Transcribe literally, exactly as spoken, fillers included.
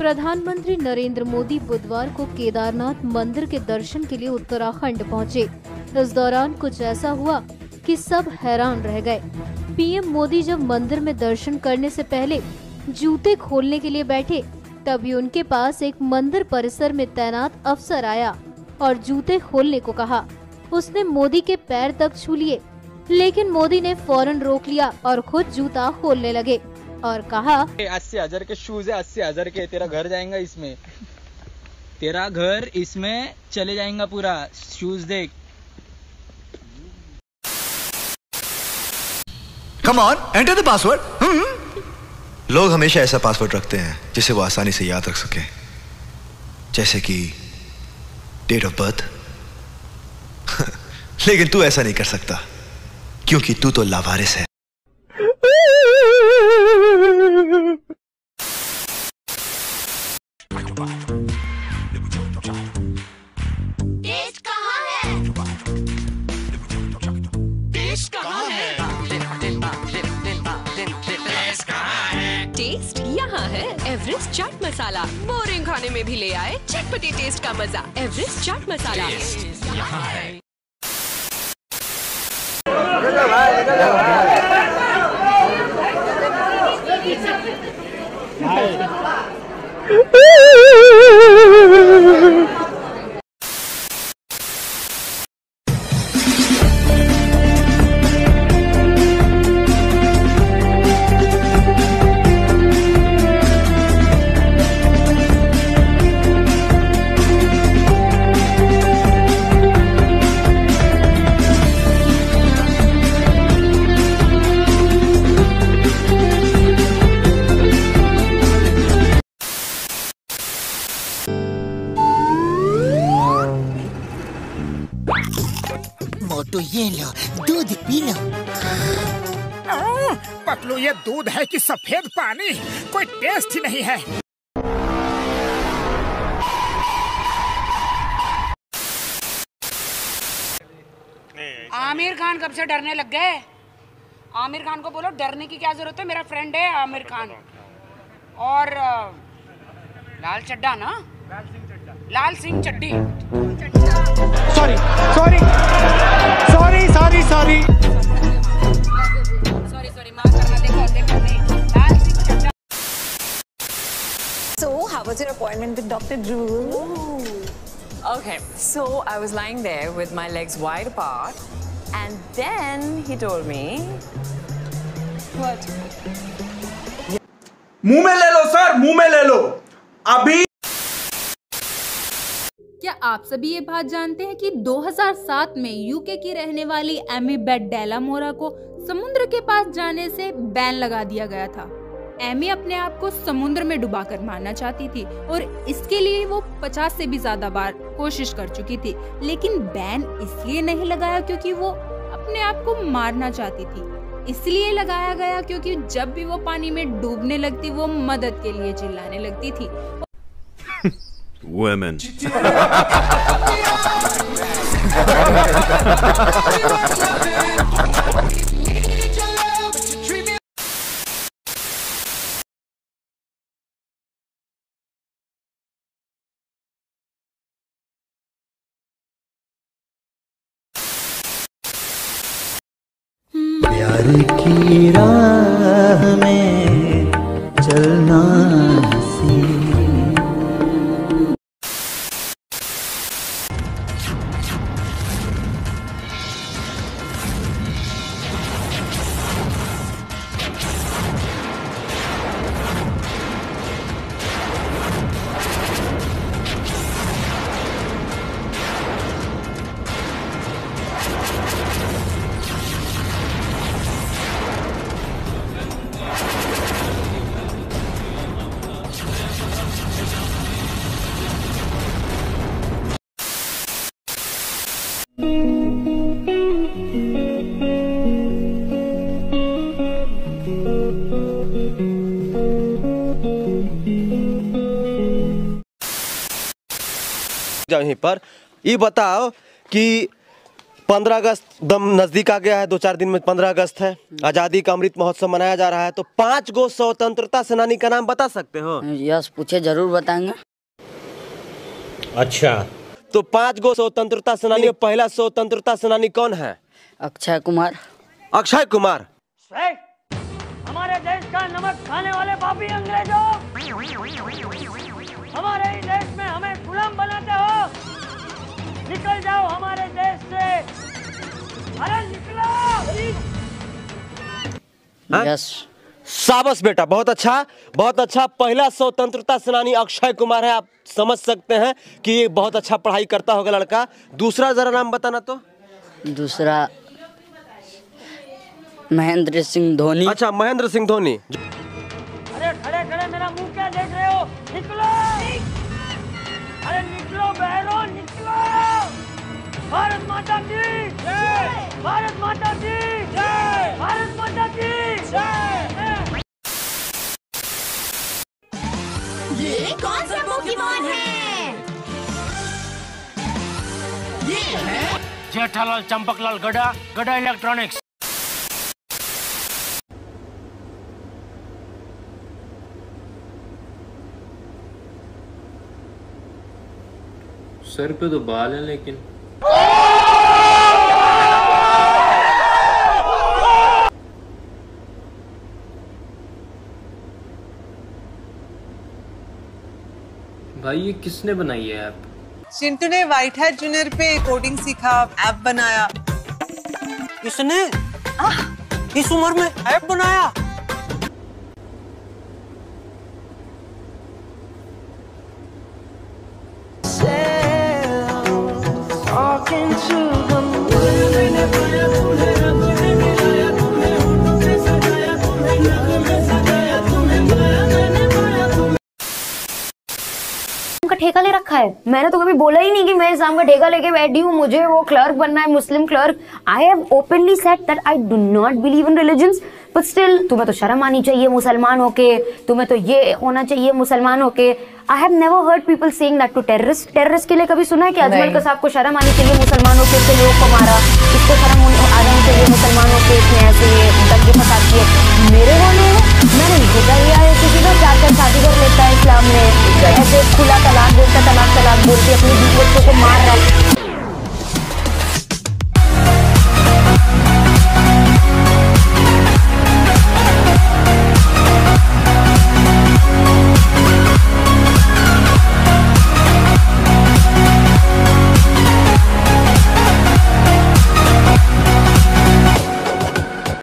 प्रधानमंत्री नरेंद्र मोदी बुधवार को केदारनाथ मंदिर के दर्शन के लिए उत्तराखंड पहुंचे। इस दौरान कुछ ऐसा हुआ कि सब हैरान रह गए। पीएम मोदी जब मंदिर में दर्शन करने से पहले जूते खोलने के लिए बैठे, तभी उनके पास एक मंदिर परिसर में तैनात अफसर आया और जूते खोलने को कहा। उसने मोदी के पैर तक छू लिए, लेकिन मोदी ने फौरन रोक लिया और खुद जूता खोलने लगे और कहा, अस्सी हजार के शूज है, अस्सी हजार के, तेरा घर जाएगा इसमें, तेरा घर इसमें चले जाएगा पूरा, शूज देख। Come on, enter the password. लोग हमेशा ऐसा पासवर्ड रखते हैं जिसे वो आसानी से याद रख सके, जैसे कि डेट ऑफ बर्थ। लेकिन तू ऐसा नहीं कर सकता, क्योंकि तू तो लावारिस है। टेस्ट यहाँ है एवरेस्ट चाट मसाला, बोरिंग खाने में भी ले आए चटपटी टेस्ट का मजा। एवरेस्ट चाट मसाला यहाँ है। तो ये लो दूध पी लो। पतलू, ये दूध है कि सफेद पानी, कोई टेस्ट ही नहीं है। आमिर खान कब से डरने लग गए। आमिर खान को बोलो डरने की क्या जरूरत है, मेरा फ्रेंड है आमिर खान। और लाल चड्ढा ना, Laal Singh Chaddha. Sorry sorry sorry sorry sorry sorry sorry माफ करना। देखो देखो लाल। So how was your appointment with Doctor Drew? Okay, so I was lying there with my legs wide apart, and then he told me, what? मुंह में ले लो sir, मुंह में ले लो अभी। क्या आप सभी ये बात जानते हैं कि दो हज़ार सात में यूके की रहने वाली एमी बेड डेला मोरा को समुद्र के पास जाने से बैन लगा दिया गया था। एमी अपने आप को समुद्र में डुबाकर मारना चाहती थी और इसके लिए वो पचास से भी ज्यादा बार कोशिश कर चुकी थी, लेकिन बैन इसलिए नहीं लगाया क्योंकि वो अपने आप को मारना चाहती थी। इसलिए लगाया गया क्योंकि जब भी वो पानी में डूबने लगती वो मदद के लिए चिल्लाने लगती थी। Women. प्यार की राह में चलना पर। ये बताओ कि पंद्रह अगस्त एकदम नजदीक आ गया है, दो चार दिन में पंद्रह अगस्त है, आजादी का अमृत महोत्सव मनाया जा रहा है, तो पांच गो स्वतंत्रता सेनानी का नाम बता सकते हो? यस, पूछे जरूर बताएंगे। अच्छा, तो पांच गो स्वतंत्रता सेनानी में पहला स्वतंत्रता सेनानी कौन है? अक्षय कुमार। अक्षय कुमार। हमारे देश का नमक खाने वाले पापी अंग्रेजों, हमारे ही देश में हमें गुलाम बनाते हो, निकल जाओ हमारे देश से, अरे निकलो। यस, शाबाश बेटा, बहुत अच्छा बहुत अच्छा। पहला स्वतंत्रता सेनानी अक्षय कुमार है। आप समझ सकते हैं कि ये बहुत अच्छा पढ़ाई करता होगा लड़का। दूसरा जरा नाम बताना तो। दूसरा महेंद्र सिंह धोनी। अच्छा, महेंद्र सिंह धोनी। अरे खड़े खड़े मेरा मुंह क्या देख रहे हो, निकलो। अरे निकलो बहरो, निकलो। भारत माता की जय, भारत माता की जय, भारत माता की जय। ये कौन सा पोकेमॉन है? ये है जटालाल चंपकलाल गड़ा गड़ा इलेक्ट्रॉनिक्स। सर पे तो बाल है लेकिन। भाई ये किसने बनाई है ऐप? चिंटू ने व्हाइट हैट जूनियर पे कोडिंग सीखा, ऐप बनाया। किसने इस उम्र में ऐप बनाया? ठेका ले रखा है। मैंने तो कभी बोला ही नहीं कि मैं एग्जाम का ठेका लेके बैठी हूँ, मुझे वो क्लर्क बनना है, Muslim clerk. I have openly said that I do not believe in religions, but still तुम्हें तो शर्म आनी चाहिए मुसलमान होके, तुम्हें तो ये होना चाहिए मुसलमान होके। I have never heard people saying that to terrorist. Terrorist के लिए कभी सुना है कि अजमल का साहब को शर्म आनी चाहिए मुसलमान होके, इसके लोग को मारा, इसको शर्म आना चाहिए मुसलमान होके, इसने ऐसे दंगे फसाद किए। मेरे होने मैंने भेजा लिया है किसी को, जाकर शादी कर लेता है इस्लाम में, ऐसे खुला तलाक बोलता, तलाक तलाक बोलती, अपनी बीवी को मार रहा है।